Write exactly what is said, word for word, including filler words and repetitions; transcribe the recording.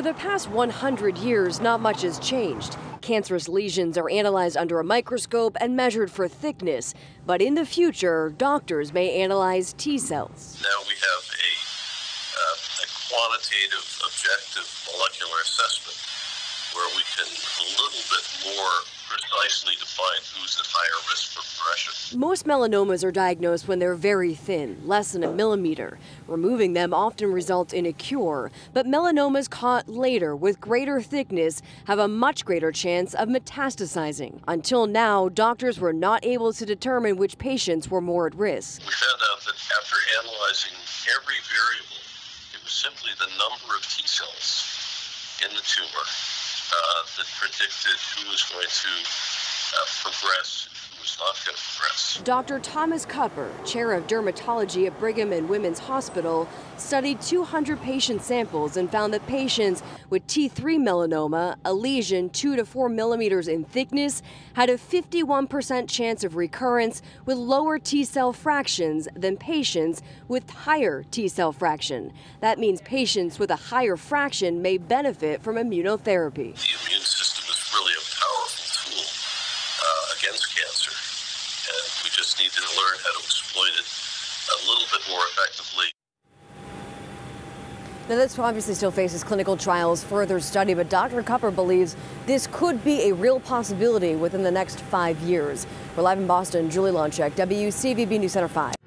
For the past one hundred years, not much has changed. Cancerous lesions are analyzed under a microscope and measured for thickness. But in the future, doctors may analyze T cells. Now we have a, uh, a quantitative, objective molecular assessment where we can a little bit more precisely define who's at higher risk for progression. Most melanomas are diagnosed when they're very thin, less than a millimeter. Removing them often results in a cure, but melanomas caught later with greater thickness have a much greater chance of metastasizing. Until now, doctors were not able to determine which patients were more at risk. We found out that after analyzing every variable, it was simply the number of T cells in the tumor Uh, that predicted who was going to uh, progress, who was not going to progress. Doctor Thomas Kupfer, chair of dermatology at Brigham and Women's Hospital, studied two hundred patient samples and found that patients with T three melanoma, a lesion two to four millimeters in thickness, had a fifty-one percent chance of recurrence with lower T cell fractions than patients with higher T cell fraction. That means patients with a higher fraction may benefit from immunotherapy. The immune system is really a powerful tool uh, against cancer, and we just need to learn how to exploit it a little bit more effectively. Now, this obviously still faces clinical trials, further study, but Doctor Kupfer believes this could be a real possibility within the next five years. We're live in Boston. Julie Loncich, W C V B News Center five.